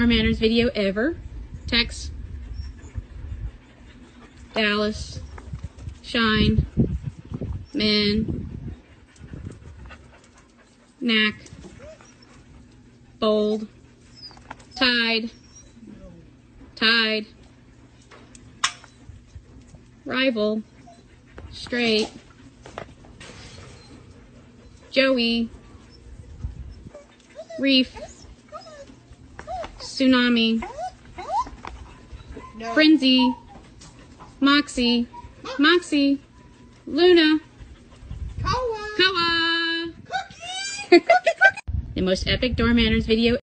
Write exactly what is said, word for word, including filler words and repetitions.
Our manners video ever. Tex, Dallas, Shine, Man, Knack, Bold, Tide, Tide, Rival, Straight, Joey, Reef, Tsunami, no. Frenzy, Moxie, Moxie, Luna, Koa, Koa. Cookie, cookie, cookie. The most epic door manners video